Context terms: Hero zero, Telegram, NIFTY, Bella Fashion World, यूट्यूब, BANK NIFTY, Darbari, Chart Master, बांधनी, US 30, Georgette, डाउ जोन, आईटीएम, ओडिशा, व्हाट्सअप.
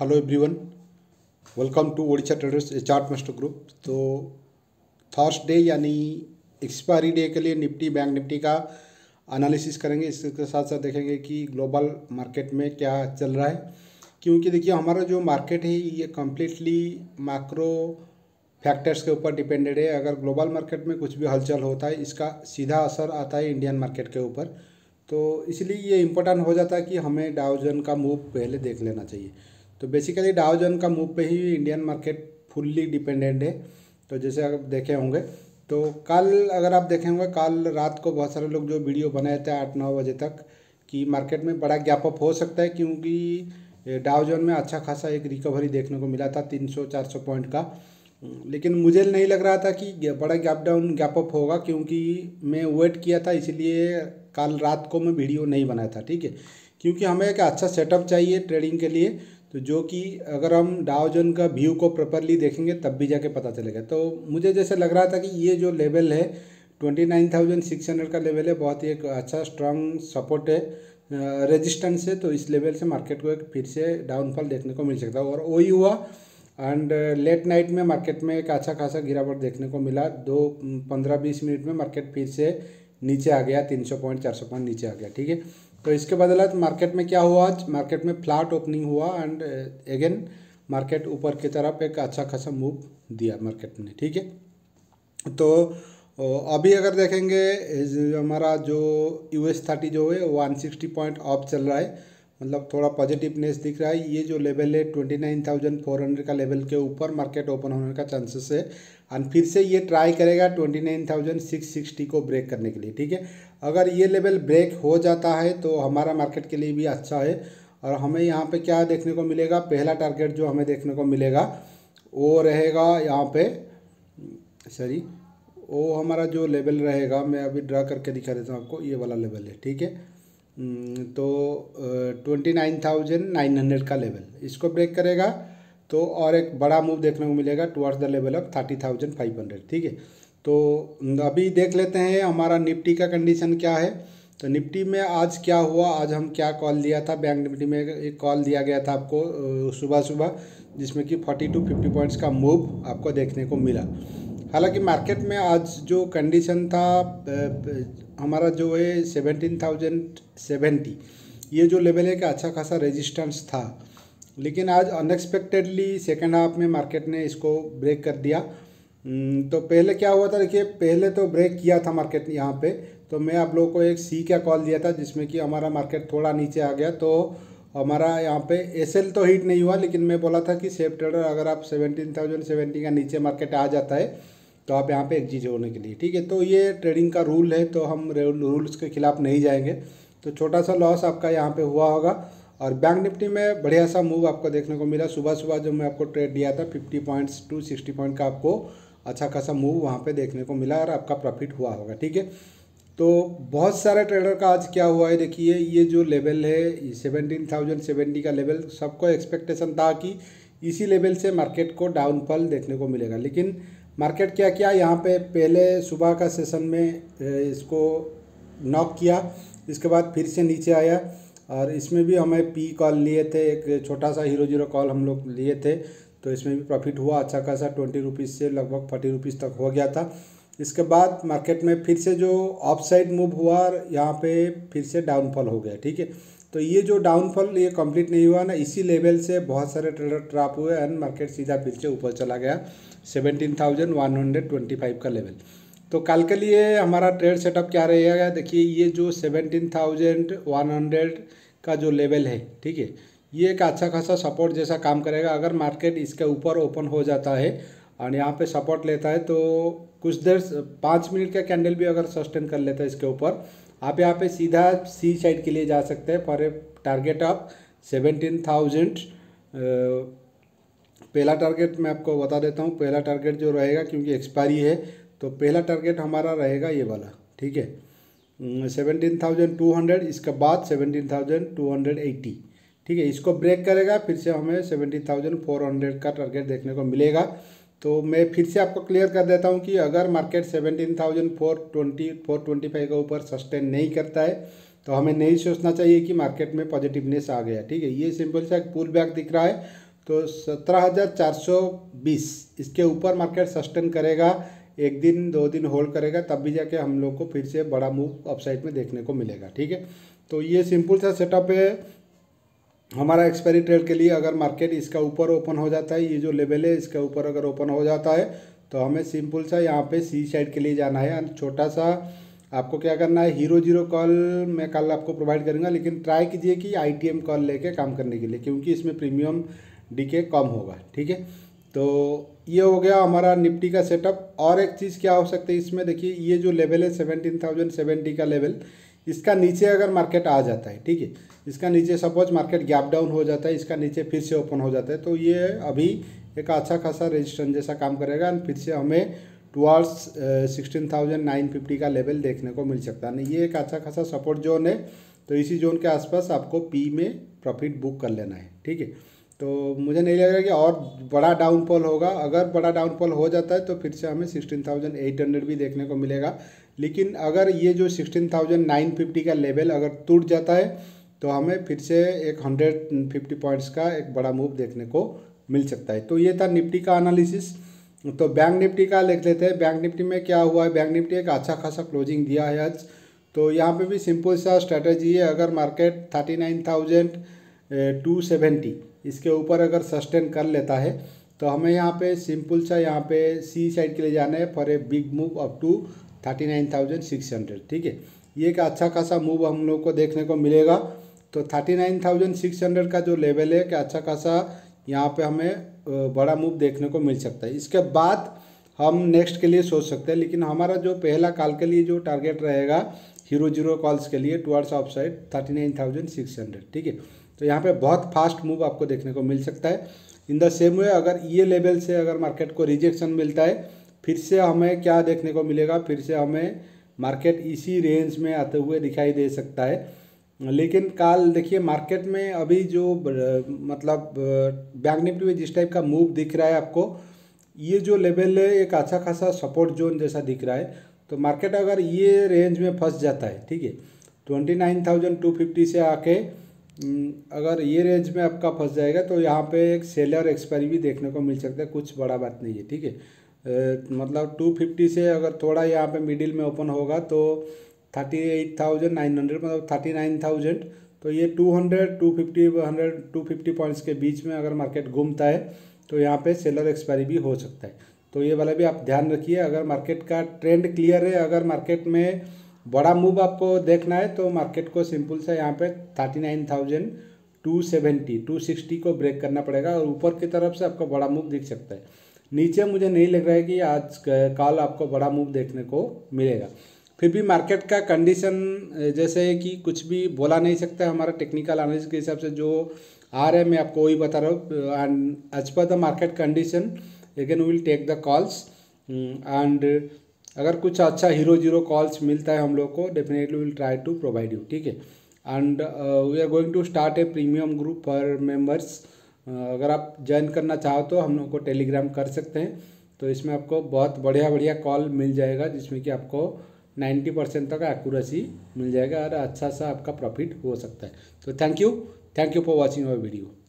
Hello everyone, welcome to ओडिशा traders chart master group. तो Thursday यानी expiry day के लिए निफ्टी बैंक निफ्टी का एनालिसिस करेंगे। इसके साथ साथ देखेंगे कि ग्लोबल मार्केट में क्या चल रहा है, क्योंकि देखिए हमारा जो मार्केट है ये कम्प्लीटली मैक्रो फैक्टर्स के ऊपर डिपेंडेड है। अगर ग्लोबल मार्केट में कुछ भी हलचल होता है इसका सीधा असर आता है इंडियन मार्केट के ऊपर, तो इसलिए ये इम्पोर्टेंट हो जाता है कि हमें डाउ जोन का मूव पहले देख लेना चाहिए। तो बेसिकली डाउ जोन का मूव पे ही इंडियन मार्केट फुल्ली डिपेंडेंट है। तो जैसे आप देखे होंगे तो कल, अगर आप देखे होंगे कल रात को बहुत सारे लोग जो वीडियो बनाए थे 8-9 बजे तक कि मार्केट में बड़ा गैप अप हो सकता है, क्योंकि डाउ जोन में अच्छा खासा एक रिकवरी देखने को मिला था 300-400 पॉइंट का। लेकिन मुझे नहीं लग रहा था कि बड़ा गैप अप होगा, क्योंकि मैं वेट किया था, इसीलिए कल रात को मैं वीडियो नहीं बनाया था। ठीक है, क्योंकि हमें एक अच्छा सेटअप चाहिए ट्रेडिंग के लिए, तो जो कि अगर हम डाउ जोन का व्यू को प्रॉपरली देखेंगे तब भी जाके पता चलेगा। तो मुझे जैसे लग रहा था कि ये जो लेवल है 29,600 का लेवल है, बहुत ही एक अच्छा स्ट्रांग सपोर्ट है, रेजिस्टेंस है। तो इस लेवल से मार्केट को एक फिर से डाउनफॉल देखने को मिल सकता है, और वही हुआ। एंड लेट नाइट में मार्केट में एक अच्छा खासा गिरावट देखने को मिला। 15-20 मिनट में मार्केट फिर से नीचे आ गया, 300 पॉइंट 400 पॉइंट नीचे आ गया। ठीक है, तो इसके बदला मार्केट में क्या हुआ, आज मार्केट में फ्लैट ओपनिंग हुआ एंड अगेन मार्केट ऊपर की तरफ एक अच्छा खासा मूव दिया मार्केट ने। ठीक है, तो अभी अगर देखेंगे हमारा जो US 30 जो है 160 पॉइंट ऑफ चल रहा है, मतलब थोड़ा पॉजिटिवनेस दिख रहा है। ये जो लेवल है 29,400 का लेवल के ऊपर मार्केट ओपन होने का चांसेस है, एंड फिर से ये ट्राई करेगा 29,660 को ब्रेक करने के लिए। ठीक है, अगर ये लेवल ब्रेक हो जाता है तो हमारा मार्केट के लिए भी अच्छा है। और हमें यहाँ पे क्या देखने को मिलेगा, पहला टारगेट जो हमें देखने को मिलेगा वो रहेगा यहाँ पे, सॉरी वो हमारा जो लेवल रहेगा, मैं अभी ड्रा करके दिखा देता हूँ आपको, ये वाला लेवल है। ठीक है, तो 29,900 का लेवल, इसको ब्रेक करेगा तो और एक बड़ा मूव देखने को मिलेगा टुवर्ड्स द लेवल ऑफ 30,500। ठीक है, तो अभी देख लेते हैं हमारा निफ्टी का कंडीशन क्या है। तो निफ्टी में आज क्या हुआ, आज हम क्या कॉल दिया था, बैंक निफ्टी में एक कॉल दिया गया था आपको सुबह, जिसमें कि 40-50 पॉइंट्स का मूव आपको देखने को मिला। हालांकि मार्केट में आज जो कंडीशन था हमारा जो है 17,070, ये जो लेवल है का अच्छा खासा रेजिस्टेंस था, लेकिन आज अनएक्सपेक्टेडली सेकेंड हाफ में मार्केट ने इसको ब्रेक कर दिया। तो पहले क्या हुआ था, देखिए पहले तो ब्रेक किया था मार्केट यहाँ पे, तो मैं आप लोगों को एक सी का कॉल दिया था, जिसमें कि हमारा मार्केट थोड़ा नीचे आ गया। तो हमारा यहाँ पे एसएल तो हिट नहीं हुआ, लेकिन मैं बोला था कि सेफ ट्रेडर अगर आप 17,070 का नीचे मार्केट आ जाता है तो आप यहाँ पे एग्जिट होने के लिए। ठीक है, तो ये ट्रेडिंग का रूल है, तो हम रूल्स के खिलाफ नहीं जाएंगे। तो छोटा सा लॉस आपका यहाँ पे हुआ होगा, और बैंक निफ्टी में बढ़िया सा मूव आपको देखने को मिला। सुबह जो मैं आपको ट्रेड दिया था 50 पॉइंट्स टू 60 पॉइंट का, आपको अच्छा खासा मूव वहाँ पर देखने को मिला और आपका प्रॉफिट हुआ होगा। ठीक है, तो बहुत सारे ट्रेडर का आज क्या हुआ है, देखिए ये जो लेवल है 17,070 का लेवल, सबको एक्सपेक्टेशन था कि इसी लेवल से मार्केट को डाउनफॉल देखने को मिलेगा। लेकिन मार्केट क्या किया, यहाँ पे पहले सुबह का सेशन में इसको नॉक किया, इसके बाद फिर से नीचे आया, और इसमें भी हमें पी कॉल लिए थे, एक छोटा सा हीरो कॉल हम लोग लिए थे, तो इसमें भी प्रॉफिट हुआ अच्छा खासा, 20 रुपीज़ से लगभग 40 रुपीज़ तक हो गया था। इसके बाद मार्केट में फिर से जो ऑफ साइड मूव हुआ और यहाँ पे फिर से डाउनफॉल हो गया। ठीक है, तो ये जो डाउनफॉल ये कंप्लीट नहीं हुआ ना, इसी लेवल से बहुत सारे ट्रेडर ट्रैप हुए एंड मार्केट सीधा फिर से ऊपर चला गया 17,125 का लेवल। तो कल के लिए हमारा ट्रेड सेटअप क्या रहेगा, देखिए ये जो 17,100 का जो लेवल है, ठीक है, ये एक अच्छा खासा सपोर्ट जैसा काम करेगा। अगर मार्केट इसके ऊपर ओपन हो जाता है और यहाँ पे सपोर्ट लेता है, तो कुछ देर 5 मिनट का कैंडल भी अगर सस्टेन कर लेता है इसके ऊपर, आप यहाँ पे सीधा सी साइड के लिए जा सकते हैं फॉर ए टारगेट ऑफ 17,000। पहला टारगेट मैं आपको बता देता हूँ, पहला टारगेट जो रहेगा, क्योंकि एक्सपायरी है, तो पहला टारगेट हमारा रहेगा ये वाला। ठीक है, 17,200, इसके बाद 17,280। ठीक है, इसको ब्रेक करेगा फिर से हमें 17,400 का टारगेट देखने को मिलेगा। तो मैं फिर से आपको क्लियर कर देता हूं कि अगर मार्केट 17,425 के ऊपर सस्टेन नहीं करता है तो हमें नहीं सोचना चाहिए कि मार्केट में पॉजिटिवनेस आ गया। ठीक है, ये सिंपल सा एक पुल बैक दिख रहा है, तो 17,420 इसके ऊपर मार्केट सस्टेन करेगा, एक दिन दो दिन होल्ड करेगा, तब भी जाके हम लोग को फिर से बड़ा मूव अपसाइड में देखने को मिलेगा। ठीक है, तो ये सिंपल सा सेटअप है हमारा एक्सपायरी ट्रेड के लिए। अगर मार्केट इसका ऊपर ओपन हो जाता है, ये जो लेवल है इसका ऊपर अगर ओपन हो जाता है तो हमें सिंपल सा यहाँ पे सी साइड के लिए जाना है। छोटा सा आपको क्या करना है, हीरो जीरो कॉल मैं कल आपको प्रोवाइड करूँगा, लेकिन ट्राई कीजिए कि आईटीएम कॉल लेके काम करने के लिए, क्योंकि इसमें प्रीमियम डीके कम होगा। ठीक है, तो ये हो गया हमारा निफ्टी का सेटअप। और एक चीज़ क्या हो सकती है इसमें, देखिए ये जो लेवल है 17,070 का लेवल, इसका नीचे अगर मार्केट आ जाता है, ठीक है, इसका नीचे सपोज मार्केट गैप डाउन हो जाता है, इसका नीचे फिर से ओपन हो जाता है, तो ये अभी एक अच्छा खासा रेजिस्टेंस जैसा काम करेगा, फिर से हमें टुवर्ड्स 16,950 का लेवल देखने को मिल सकता है। ये एक अच्छा खासा सपोर्ट जोन है, तो इसी जोन के आसपास आपको पी में प्रॉफिट बुक कर लेना है। ठीक है, तो मुझे नहीं लग रहा कि और बड़ा डाउनफॉल होगा। अगर बड़ा डाउनफॉल हो जाता है तो फिर से हमें 16,800 भी देखने को मिलेगा, लेकिन अगर ये जो 16,950 का लेवल अगर टूट जाता है तो हमें फिर से एक 150 पॉइंट्स का एक बड़ा मूव देखने को मिल सकता है। तो ये था निफ्टी का एनालिसिस। तो बैंक निफ्टी का देख लेते हैं। बैंक निफ्टी में क्या हुआ है, बैंक निफ्टी एक अच्छा खासा क्लोजिंग दिया है आज। तो यहाँ पर भी सिंपल सा स्ट्रैटेजी है, अगर मार्केट 39,270 इसके ऊपर अगर सस्टेन कर लेता है तो हमें यहाँ पे सिंपल सा यहाँ पे सी साइड के लिए जाना है for a big move up to 39,600। ठीक है, ये एक अच्छा खासा मूव हम लोग को देखने को मिलेगा। तो 39,600 का जो लेवल है कि अच्छा खासा यहाँ पे हमें बड़ा मूव देखने को मिल सकता है। इसके बाद हम नेक्स्ट के लिए सोच सकते हैं, लेकिन हमारा जो पहला कॉल के लिए जो टारगेट रहेगा हीरो जीरो कॉल्स के लिए टुवर्ड्स ऑफ साइड 39,600। ठीक है, तो यहाँ पे बहुत फास्ट मूव आपको देखने को मिल सकता है। इन द सेम वे अगर ये लेवल से अगर मार्केट को रिजेक्शन मिलता है, फिर से हमें क्या देखने को मिलेगा, फिर से हमें मार्केट इसी रेंज में आते हुए दिखाई दे सकता है। लेकिन कल देखिए मार्केट में अभी जो मतलब बैंक निफ्टी में जिस टाइप का मूव दिख रहा है आपको, ये जो लेवल है एक अच्छा खासा सपोर्ट जोन जैसा दिख रहा है। तो मार्केट अगर ये रेंज में फंस जाता है, ठीक है, 29,250 से आके अगर ये रेंज में आपका फंस जाएगा तो यहाँ पे एक सेलर एक्सपायरी भी देखने को मिल सकता है, कुछ बड़ा बात नहीं है। ठीक है, मतलब 250 से अगर थोड़ा यहाँ पे मिडिल में ओपन होगा तो 38,900 मतलब 39,000, तो ये 250 पॉइंट्स के बीच में अगर मार्केट घूमता है तो यहाँ पे सेलर एक्सपायरी भी हो सकता है। तो ये वाला भी आप ध्यान रखिए। अगर मार्केट का ट्रेंड क्लियर है, अगर मार्केट में बड़ा मूव आपको देखना है तो मार्केट को सिंपल सा यहाँ पे 39,260 को ब्रेक करना पड़ेगा और ऊपर की तरफ से आपको बड़ा मूव दिख सकता है। नीचे मुझे नहीं लग रहा है कि आज कल आपको बड़ा मूव देखने को मिलेगा। फिर भी मार्केट का कंडीशन जैसे कि कुछ भी बोला नहीं सकता। हमारा टेक्निकल एनालिसिस के हिसाब से जो आ रहा है मैं आपको वही बता रहा हूँ। And as per the market condition again we will take the calls, and अगर कुछ अच्छा हीरो जीरो कॉल्स मिलता है हम लोग को definitely will try to provide you. ठीक है, and we are going to start a premium group for members. अगर आप ज्वाइन करना चाहो तो हम लोग को टेलीग्राम कर सकते हैं। तो इसमें आपको बहुत बढ़िया कॉल मिल जाएगा, जिसमें कि आपको 90% तक एक्यूरेसी मिल जाएगा और अच्छा सा आपका प्रॉफिट हो सकता है। तो thank you for watching our video.